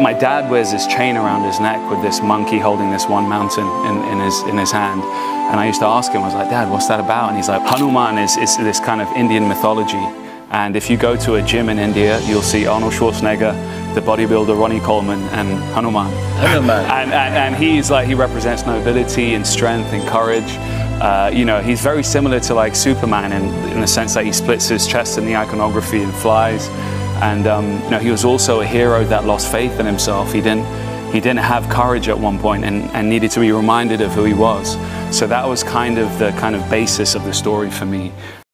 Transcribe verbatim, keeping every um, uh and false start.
My dad wears this chain around his neck with this monkey holding this one mountain in, in, his, in his hand. And I used to ask him, I was like, Dad, what's that about? And he's like, Hanuman is, is this kind of Indian mythology. And if you go to a gym in India, you'll see Arnold Schwarzenegger, the bodybuilder Ronnie Coleman, and Hanuman. Hanuman. and, and, and he's like, he represents nobility and strength and courage. Uh, you know, he's very similar to like Superman in, in the sense that he splits his chest in the iconography and flies. And um, you know, he was also a hero that lost faith in himself. He didn't, he didn't have courage at one point and, and needed to be reminded of who he was. So that was kind of the kind of basis of the story for me.